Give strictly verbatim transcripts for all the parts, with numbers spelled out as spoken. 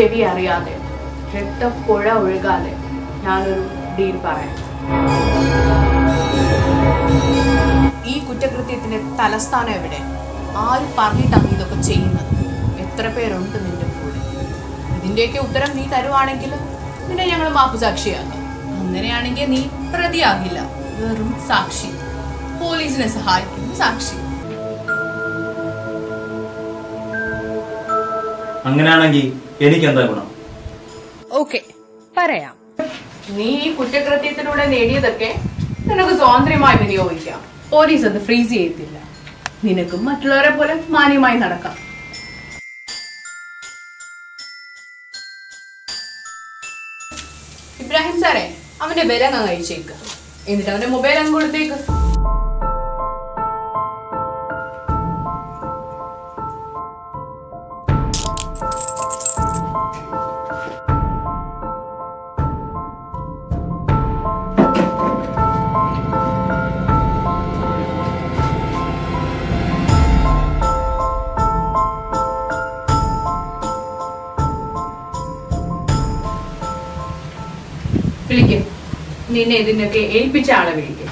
ചെവി അറിയാതെ രക്തപ്പുഴ ഒഴുകാതെ ഞാനൊരു ഡീൽ പറയാം. ഈ കുറ്റകൃത്യത്തിന് തലസ്ഥാനം എവിടെ? ആര് പറഞ്ഞിട്ടാണ് ഇതൊക്കെ ചെയ്യുന്നത്? എത്ര പേരുണ്ട് നിന്റെ കൂടെ? ഇതിൻ്റെയൊക്കെ ഉത്തരം നീ തരുവാണെങ്കിൽ നിന്നെ ഞങ്ങൾ മാപ്പുസാക്ഷിയാക്കാം. അങ്ങനെയാണെങ്കിൽ നീ പ്രതിയാകില്ല, വെറും സാക്ഷി, പോലീസിനെ സഹായിക്കുന്ന സാക്ഷി. അങ്ങനെയാണെങ്കിൽ എനിക്കെന്താ ഗുണം? ഓക്കെ, പറയാം. നീ ഈ കുറ്റകൃത്യത്തിലൂടെ നേടിയതൊക്കെ നിനക്ക് സ്വാതന്ത്ര്യമായി വിനിയോഗിക്കാം. പോലീസ് അത് ഫ്രീസ് ചെയ്യത്തില്ല. നിനക്കും മറ്റുള്ളവരെ പോലെ മാന്യമായി നടക്കാം. ഇബ്രാഹിം സാറേ, അവന്റെ വില അങ്ങ് കഴിച്ചേക്ക്. എന്നിട്ട് അവന്റെ മൊബൈൽ അങ്ങ് കൊടുത്തേക്ക്. വിളിക്കും നിന്നെ ഇതിനൊക്കെ ഏൽപ്പിച്ച ആളെ വിളിക്കും.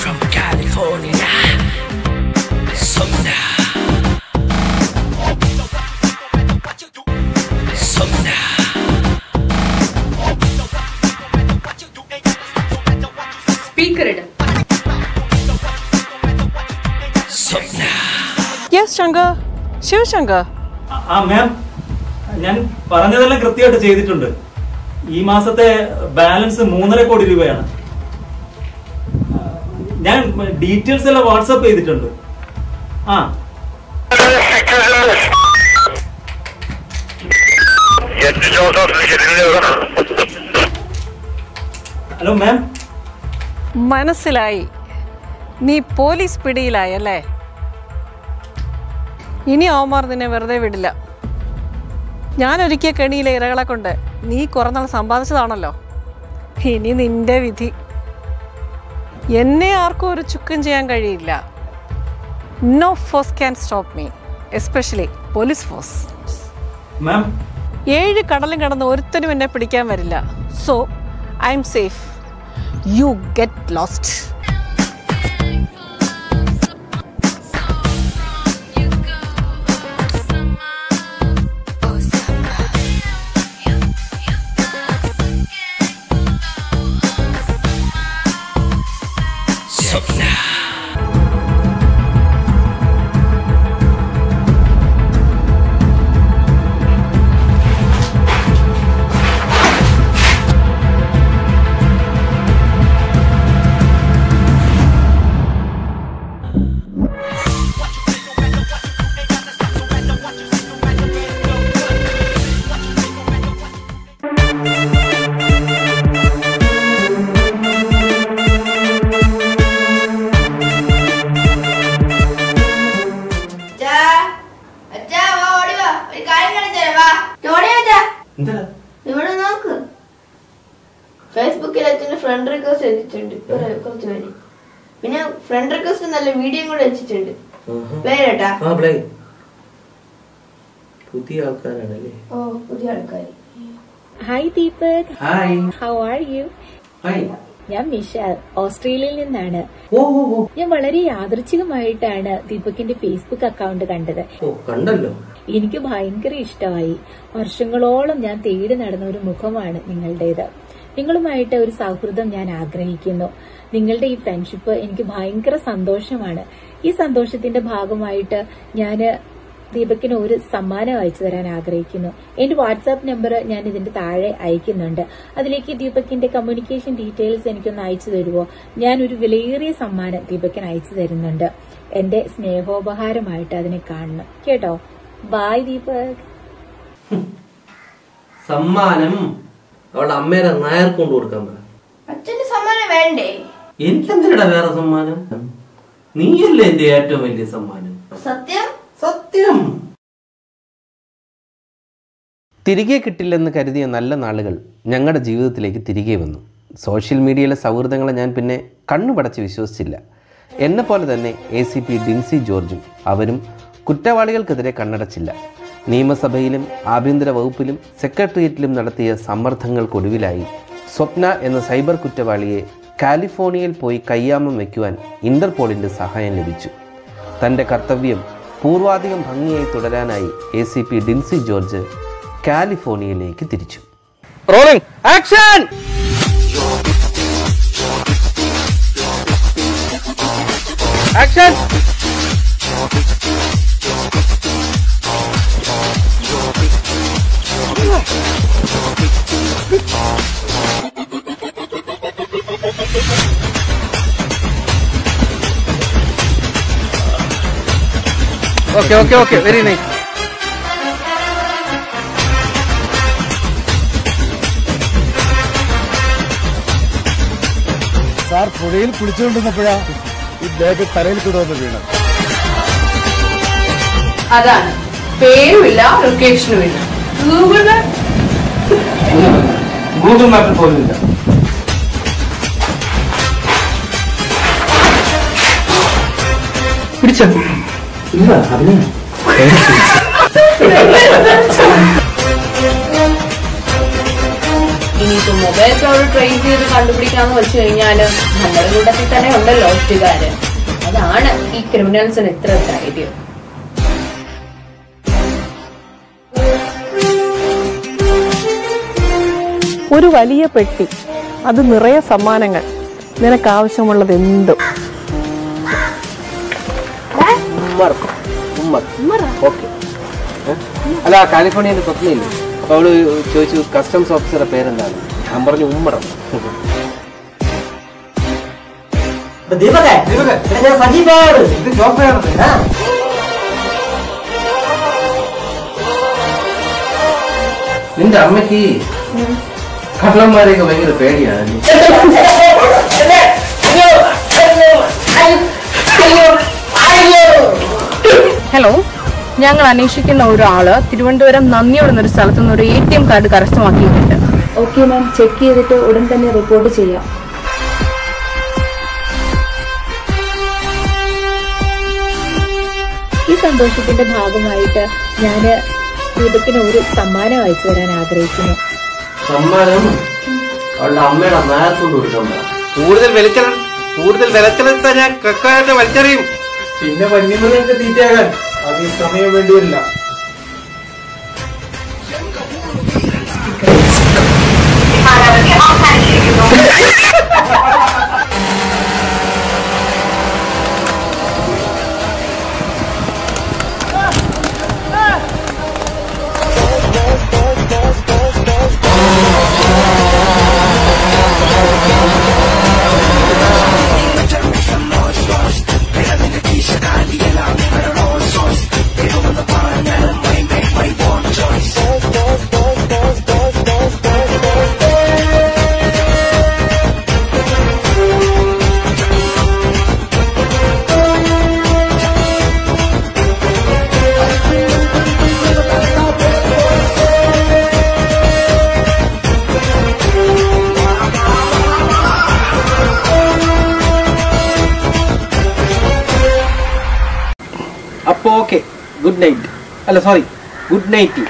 ഫ്രം കാലിഫോർണിയ സ്പീക്കർ ഇടും. ശിവശങ്കർ, ഞാൻ പറഞ്ഞതെല്ലാം കൃത്യമായിട്ട് ചെയ്തിട്ടുണ്ട്. ഈ മാസത്തെ ബാലൻസ് മൂന്നര കോടി രൂപയാണ്. ഞാൻ ഡീറ്റെയിൽസ് എല്ലാം വാട്സപ്പ് ചെയ്തിട്ടുണ്ട്. ആ ഹലോ മാം, മനസ്സിലായി. നീ പോലീസ് പിടിയിലായി അല്ലേ? ഇനി ഓമർ നിന്നെ വെറുതെ വിടില്ല. ഞാനൊരിക്കൽ കെണിയിലെ ഇരകളെ കൊണ്ട് നീ കുറെ നാൾ സമ്പാദിച്ചതാണല്ലോ, ഇനി നിന്റെ വിധി. എന്നെ ആർക്കും ഒരു ചുക്കും ചെയ്യാൻ കഴിയില്ല. No force can stop me, especially police force. ഏഴ് കടലും കടന്ന് ഒരുത്തനും എന്നെ പിടിക്കാൻ വരില്ല. So I M safe, you get lost. ഫേസ്ബുക്കിൽ അച്ഛന് ഫ്രണ്ട് റിക്വസ്റ്റ് എത്തിച്ചിട്ടുണ്ട്. കുറച്ച് പേര് പിന്നെ ഫ്രണ്ട് റിക്വസ്റ്റ് നല്ല വീഡിയോ കൂടെ എത്തിച്ചിട്ടുണ്ട്. പുതിയ ആൾക്കാരാണല്ലേ? ഓ, പുതിയ ആൾക്കാർ. Hi Deepak. Hi, how are you? Hi, ഞാൻ മിഷാൽ, ഓസ്ട്രേലിയയിൽ നിന്നാണ്. ഞാൻ വളരെ യാദൃച്ഛികമായിട്ടാണ് ദീപകിന്റെ ഫേസ്ബുക്ക് അക്കൗണ്ട് കണ്ടത്. എനിക്ക് ഭയങ്കര ഇഷ്ടമായി. വർഷങ്ങളോളം ഞാൻ തേടി നടന്ന ഒരു മുഖമാണ് നിങ്ങളുടേത്. നിങ്ങളുമായിട്ട് ഒരു സൗഹൃദം ഞാൻ ആഗ്രഹിക്കുന്നു. നിങ്ങളുടെ ഈ ഫ്രണ്ട്ഷിപ്പ് എനിക്ക് ഭയങ്കര സന്തോഷമാണ്. ഈ സന്തോഷത്തിന്റെ ഭാഗമായിട്ട് ഞാൻ ദീപകിന് ഒരു സമ്മാനം അയച്ചു തരാൻ ആഗ്രഹിക്കുന്നു. എന്റെ വാട്സാപ്പ് നമ്പർ ഞാൻ ഇതിന്റെ താഴെ അയക്കുന്നുണ്ട്. അതിലേക്ക് ദീപകിന്റെ കമ്മ്യൂണിക്കേഷൻ ഡീറ്റെയിൽസ് എനിക്കൊന്ന് അയച്ചു തരുമോ? ഞാനൊരു വിലയേറിയ സമ്മാനം ദീപകിന് അയച്ചു തരുന്നുണ്ട്. എന്റെ സ്നേഹോപഹാരമായിട്ട് അതിനെ കാണണം കേട്ടോ. ബൈ ദീപക്. സമ്മാനം അവളുടെ അമ്മേനെ നായർക്ക് കൊണ്ടു കൊടുക്കാൻ പറ. അച്ഛന്റെ സമ്മാനം വേണ്ടേ? എനിക്കെന്തിനാ വേറെ സമ്മാനം? നീയല്ലേ എന്റെ ഏറ്റവും വലിയ സമ്മാനം. സത്യം സത്യം. തിരികെ കിട്ടില്ലെന്ന് കരുതിയ നല്ല നാളുകൾ ഞങ്ങളുടെ ജീവിതത്തിലേക്ക് തിരികെ വന്നു. സോഷ്യൽ മീഡിയയിലെ സൗഹൃദങ്ങളെ ഞാൻ പിന്നെ കണ്ണുപടച്ച് വിശ്വസിച്ചില്ല. എന്നെ പോലെ തന്നെ എ സി പി ഡിൻസി ജോർജും അവരും കുറ്റവാളികൾക്കെതിരെ കണ്ണടച്ചില്ല. നിയമസഭയിലും ആഭ്യന്തര വകുപ്പിലും സെക്രട്ടേറിയറ്റിലും നടത്തിയ സമ്മർദ്ദങ്ങൾക്കൊടുവിലായി സ്വപ്ന എന്ന സൈബർ കുറ്റവാളിയെ കാലിഫോർണിയയിൽ പോയി കയ്യാമം വയ്ക്കുവാൻ ഇന്റർപോളിൻ്റെ സഹായം ലഭിച്ചു. തൻ്റെ കർത്തവ്യം പൂർവാധികം ഭംഗിയായി തുടരാനായി A C P Dincy George കാലിഫോർണിയയിലേക്ക് തിരിച്ചു. Rolling action. Action. Okay okay okay very nice. Sir പുഴയിൽ കുളിച്ചുകൊണ്ടിരുന്നപ്പോഴാ ഈ ബാഗ് തലയിൽ കൂടെ വീണത്. അതാണ് പേരുമില്ല ലൊക്കേഷനും ഇല്ല. ഗൂഗിൾ മാപ്പ് ഗൂഗിൾ മാപ്പിൽ പോലും ഇല്ല. പിടിച്ചോ? ഇല്ല അതിന് ഇനിയിപ്പോൾ മൊബൈൽ ഫോൺ ട്രേസ് ചെയ്ത് കണ്ടുപിടിക്കാന്ന് വെച്ചു കഴിഞ്ഞാല് നമ്മുടെ കൂട്ടത്തിൽ തന്നെ ഉണ്ടല്ലോ ഒറ്റുകാര്. അതാണ് ഈ ക്രിമിനൽസിന് ഇത്ര ധൈര്യം. ഒരു വലിയ പെട്ടി, അത് നിറയെ സമ്മാനങ്ങൾ, നിനക്കാവശ്യമുള്ളത് എന്തും. അല്ല കാലിഫോർണിയ സ്വപ്നയില്ലേ, അപ്പൊ അവള് ചോദിച്ചു കസ്റ്റംസ് ഓഫീസറുടെ പേരെന്താണ്? ഞാൻ പറഞ്ഞു ഉമ്മർ. നിന്റെ അമ്മക്ക് കള്ളന്മാരെയൊക്കെ ഭയങ്കര പേടിയാണ്. ഹലോ, ഞങ്ങൾ അന്വേഷിക്കുന്ന ഒരാള് തിരുവനന്തപുരം നന്ദിയോടുന്നൊരു സ്ഥലത്തു നിന്ന് ഒരു എ ടി എം കാർഡ് കരസ്ഥമാക്കിയിട്ടുണ്ട്. ഓക്കെ മാം, ചെക്ക് ചെയ്തിട്ട് ഉടൻ തന്നെ റിപ്പോർട്ട് ചെയ്യാം. ഈ സന്തോഷത്തിന്റെ ഭാഗമായിട്ട് ഞാൻ ദീപക്കിന് ഒരു സമ്മാനം അയച്ചു തരാൻ ആഗ്രഹിക്കുന്നു. സമ്മാനം അവളുടെ അമ്മയുടെ നായത്തോട് കൊടുക്കണ്ട. കൂടുതൽ വലിക്കണം, കൂടുതൽ വിലക്കലത്താൻ ഞാൻ കക്കായിട്ട് വലിച്ചറിയും. പിന്നെ വന്യമൃഗങ്ങൾക്ക് തീറ്റയാകാൻ അത് ഈ സമയം വേണ്ടിയില്ല. അപ്പോ ഓക്കെ, ഗുഡ് നൈറ്റ്. അല്ല സോറി, ഗുഡ് നൈറ്റ്.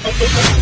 ഓക്കെ,